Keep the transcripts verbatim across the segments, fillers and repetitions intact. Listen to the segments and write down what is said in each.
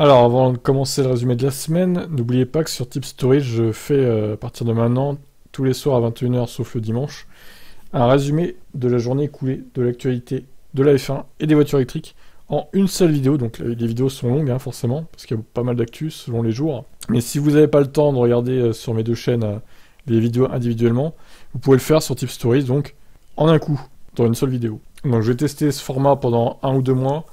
Alors, avant de commencer le résumé de la semaine, n'oubliez pas que sur ThibStories, je fais euh, à partir de maintenant, tous les soirs à vingt et une heures sauf le dimanche, un résumé de la journée écoulée, de l'actualité, de la F un et des voitures électriques en une seule vidéo. Donc les vidéos sont longues, hein, forcément, parce qu'il y a pas mal d'actu selon les jours. Mais si vous n'avez pas le temps de regarder euh, sur mes deux chaînes euh, les vidéos individuellement, vous pouvez le faire sur ThibStories, donc en un coup, dans une seule vidéo. Donc je vais tester ce format pendant un ou deux mois.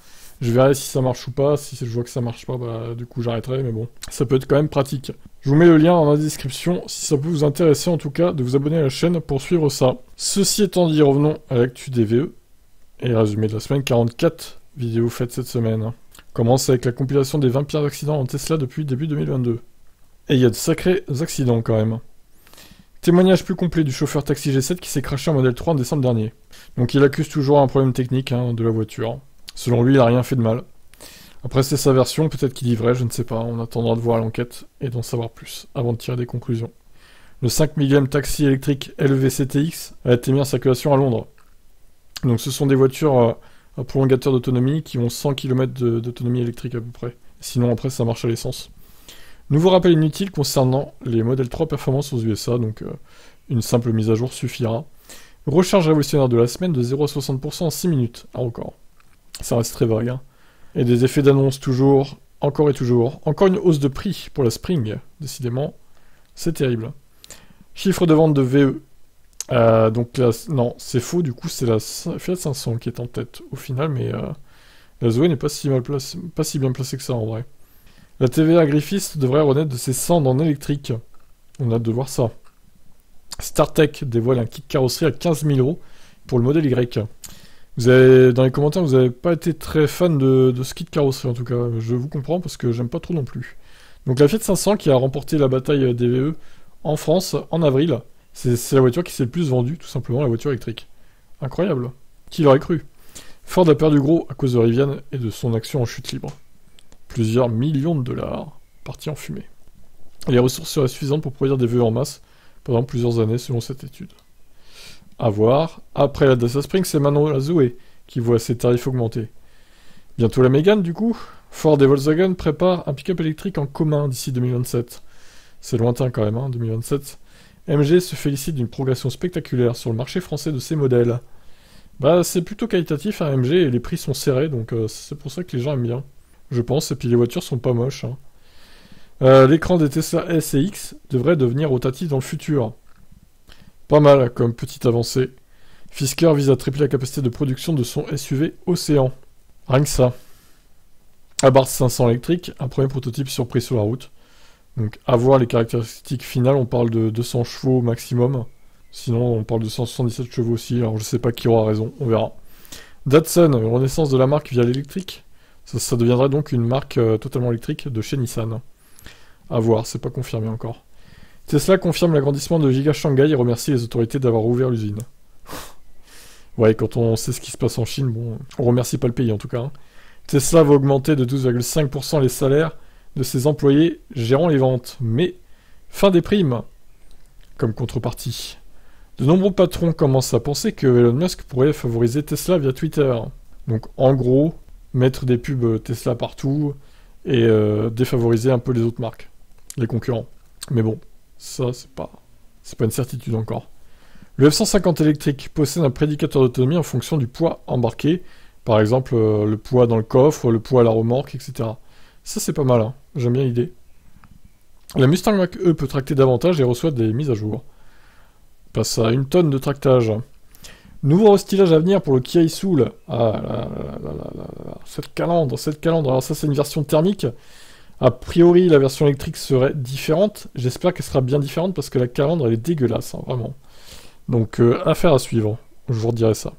Je verrai si ça marche ou pas. Si je vois que ça marche pas, bah, du coup j'arrêterai, mais bon, ça peut être quand même pratique. Je vous mets le lien dans la description, si ça peut vous intéresser en tout cas, de vous abonner à la chaîne pour suivre ça. Ceci étant dit, revenons à l'actu des V E, et résumé de la semaine, quarante-quatre vidéos faites cette semaine. Commence avec la compilation des vingt pires accidents en Tesla depuis début deux mille vingt-deux. Et il y a de sacrés accidents quand même. Témoignage plus complet du chauffeur taxi G sept qui s'est crashé en Model trois en décembre dernier. Donc il accuse toujours un problème technique hein, de la voiture. Selon lui, il n'a rien fait de mal. Après, c'est sa version, peut-être qu'il dit vrai, je ne sais pas. On attendra de voir l'enquête et d'en savoir plus avant de tirer des conclusions. Le cinq millième taxi électrique L V C T X a été mis en circulation à Londres. Donc ce sont des voitures à prolongateur d'autonomie qui ont cent kilomètres d'autonomie électrique à peu près. Sinon, après, ça marche à l'essence. Nouveau rappel inutile concernant les Model trois performances aux U S A, donc euh, une simple mise à jour suffira. Recharge révolutionnaire de la semaine de zéro à soixante pour cent en six minutes, un record. Ça reste très vague. Hein. Et des effets d'annonce toujours, encore et toujours. Encore une hausse de prix pour la Spring, décidément. C'est terrible. Chiffre de vente de V E. Euh, donc la, non, c'est faux, du coup c'est la Fiat cinq cents qui est en tête au final, mais euh, la Zoé n'est pas si mal placée, pas si bien placée que ça en vrai. La T V A Griffith devrait renaître de ses cendres en électrique. On a hâte de voir ça. StarTech dévoile un kit carrosserie à quinze mille euros pour le modèle Y. Vous avez, dans les commentaires, vous n'avez pas été très fan de, de ce kit carrosserie en tout cas. Je vous comprends parce que j'aime pas trop non plus. Donc la Fiat cinq cents qui a remporté la bataille des V E en France en avril, c'est la voiture qui s'est le plus vendue, tout simplement, la voiture électrique. Incroyable. Qui l'aurait cru? Ford a perdu gros à cause de Rivian et de son action en chute libre. Plusieurs millions de dollars partis en fumée. Les ressources seraient suffisantes pour produire des V E en masse pendant plusieurs années selon cette étude. À voir. Après la Dacia Spring, c'est maintenant la Zoé qui voit ses tarifs augmenter. Bientôt la Mégane, du coup. Ford et Volkswagen préparent un pick-up électrique en commun d'ici deux mille vingt-sept. C'est lointain quand même, hein, deux mille vingt-sept. M G se félicite d'une progression spectaculaire sur le marché français de ses modèles. Bah, c'est plutôt qualitatif, hein, M G, et les prix sont serrés, donc euh, c'est pour ça que les gens aiment bien. Je pense, et puis les voitures sont pas moches. Hein. Euh, L'écran des Tesla S et X devrait devenir rotatif dans le futur. Pas mal comme petite avancée. Fisker vise à tripler la capacité de production de son S U V Océan. Rien que ça. Abarth cinq cents électrique, un premier prototype surpris sur la route. Donc à voir les caractéristiques finales, on parle de deux cents chevaux maximum. Sinon on parle de cent soixante-dix-sept chevaux aussi, alors je sais pas qui aura raison, on verra. Datsun, une renaissance de la marque via l'électrique. Ça, ça deviendrait donc une marque euh, totalement électrique de chez Nissan. À voir, c'est pas confirmé encore. Tesla confirme l'agrandissement de Giga Shanghai et remercie les autorités d'avoir ouvert l'usine. Ouais, quand on sait ce qui se passe en Chine, bon, on remercie pas le pays en tout cas. Hein. Tesla va augmenter de douze virgule cinq pour cent les salaires de ses employés gérant les ventes, mais fin des primes comme contrepartie. De nombreux patrons commencent à penser que Elon Musk pourrait favoriser Tesla via Twitter. Donc en gros, mettre des pubs Tesla partout et euh, défavoriser un peu les autres marques, les concurrents. Mais bon, ça c'est pas, c'est pas une certitude encore. Le F cent cinquante électrique possède un prédicateur d'autonomie en fonction du poids embarqué, par exemple euh, le poids dans le coffre, le poids à la remorque, et cetera. Ça c'est pas mal, hein. J'aime bien l'idée. La Mustang Mach-E peut tracter davantage et reçoit des mises à jour. Passe à une tonne de tractage. Nouveau restylage à venir pour le Kiai Soul. Ah là là là là là. Cette calandre, cette calandre. Alors ça c'est une version thermique. A priori la version électrique serait différente. J'espère qu'elle sera bien différente parce que la calandre elle est dégueulasse, hein, vraiment. Donc euh, affaire à suivre. Je vous redirai ça.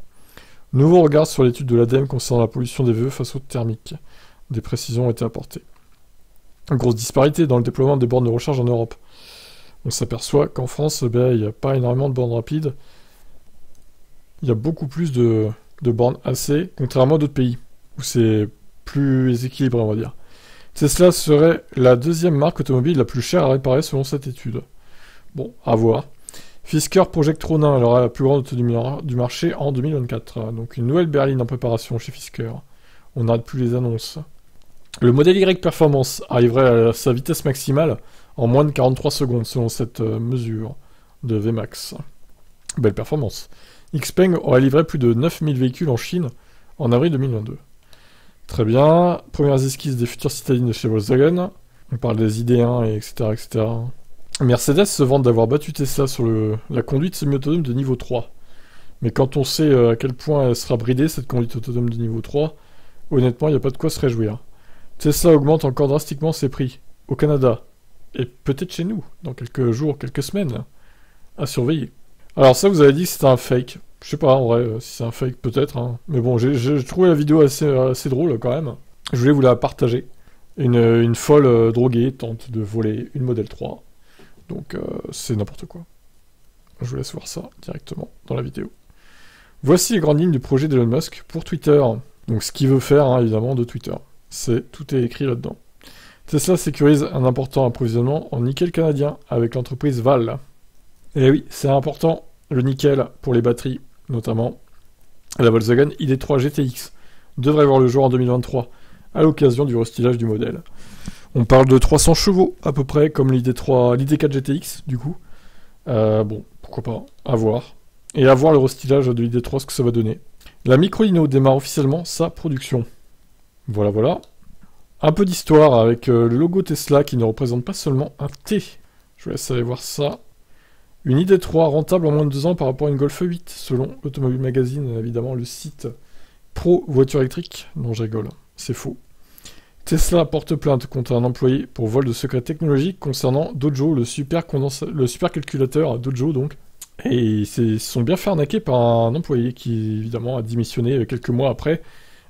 Nouveau regard sur l'étude de l'A D E M E concernant la pollution des V E face aux thermiques. Des précisions ont été apportées. Une grosse disparité dans le déploiement des bornes de recharge en Europe. On s'aperçoit qu'en France, il ben, n'y a pas énormément de bornes rapides. Il y a beaucoup plus de, de bornes A C, contrairement à d'autres pays, où c'est plus équilibré, on va dire. Tesla serait la deuxième marque automobile la plus chère à réparer selon cette étude. Bon, à voir. Fisker Project Ronin, elle aura la plus grande autonomie du marché en deux mille vingt-quatre. Donc une nouvelle berline en préparation chez Fisker. On n'arrête plus les annonces. Le modèle Y Performance arriverait à sa vitesse maximale en moins de quarante-trois secondes, selon cette mesure de Vmax. Belle performance. Xpeng aurait livré plus de neuf mille véhicules en Chine en avril deux mille vingt-deux. Très bien. Premières esquisses des futures citadines de chez Volkswagen. On parle des I D un, et etc., et cetera. Mercedes se vante d'avoir battu Tesla sur le, la conduite semi-autonome de niveau trois. Mais quand on sait à quel point elle sera bridée, cette conduite autonome de niveau trois, honnêtement, il n'y a pas de quoi se réjouir. Tesla augmente encore drastiquement ses prix au Canada. Et peut-être chez nous, dans quelques jours, quelques semaines. À surveiller. Alors ça, vous avez dit que c'était un fake. Je sais pas, en vrai, si c'est un fake, peut-être. Hein. Mais bon, j'ai trouvé la vidéo assez, assez drôle, quand même. Je voulais vous la partager. Une, une folle euh, droguée tente de voler une Model trois. Donc, euh, c'est n'importe quoi. Je vous laisse voir ça directement dans la vidéo. Voici les grandes lignes du projet d'Elon Musk pour Twitter. Donc, ce qu'il veut faire, hein, évidemment, de Twitter. C'est tout est écrit là-dedans. Tesla sécurise un important approvisionnement en nickel canadien avec l'entreprise Vale. Et oui, c'est important, le nickel pour les batteries, notamment. La Volkswagen I D trois G T X devrait voir le jour en deux mille vingt-trois, à l'occasion du restylage du modèle. On parle de trois cents chevaux, à peu près, comme l'I D quatre G T X, du coup. Euh, bon, pourquoi pas, à voir. Et à voir le restylage de l'I D trois, ce que ça va donner. La Microlino démarre officiellement sa production. Voilà, voilà. Un peu d'histoire avec euh, le logo Tesla qui ne représente pas seulement un T. Je vous laisse aller voir ça. Une I D trois rentable en moins de deux ans par rapport à une Golf huit, selon Automobile Magazine, évidemment, le site pro voiture électrique. Non, je rigole, c'est faux. Tesla porte plainte contre un employé pour vol de secret technologique concernant Dojo, le super condensa... le supercalculateur Dojo, donc. Et ils se sont bien fait arnaquer par un employé qui, évidemment, a démissionné quelques mois après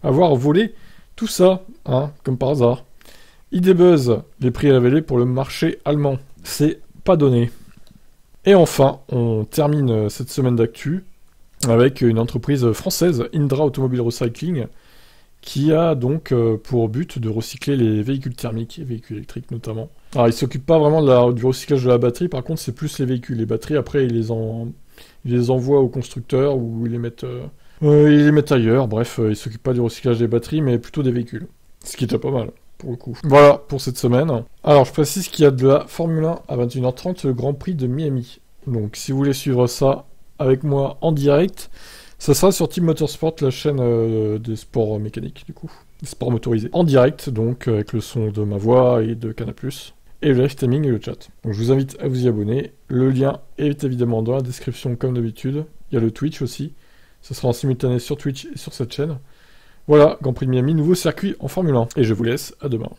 avoir volé tout ça, hein, comme par hasard. I D Buzz, les prix révélés pour le marché allemand. C'est pas donné. Et enfin, on termine cette semaine d'actu avec une entreprise française, Indra Automobile Recycling, qui a donc pour but de recycler les véhicules thermiques, et véhicules électriques notamment. Alors, ils ne s'occupent pas vraiment de la, du recyclage de la batterie, par contre, c'est plus les véhicules. Les batteries, après, ils les, en, ils les envoient aux constructeurs ou ils les mettent... Euh, Euh, ils les mettent ailleurs, bref, euh, ils s'occupent pas du recyclage des batteries, mais plutôt des véhicules. Ce qui est déjà pas mal, pour le coup. Voilà, pour cette semaine. Alors, je précise qu'il y a de la Formule un à vingt et une heures trente, le Grand Prix de Miami. Donc, si vous voulez suivre ça avec moi en direct, ça sera sur Team Motorsport, la chaîne euh, des sports mécaniques, du coup. Des sports motorisés. En direct, donc, avec le son de ma voix et de Canal+, et le live streaming et le chat. Donc, je vous invite à vous y abonner. Le lien est évidemment dans la description, comme d'habitude. Il y a le Twitch aussi. Ce sera en simultané sur Twitch et sur cette chaîne. Voilà, Grand Prix de Miami, nouveau circuit en Formule un. Et je vous laisse, à demain.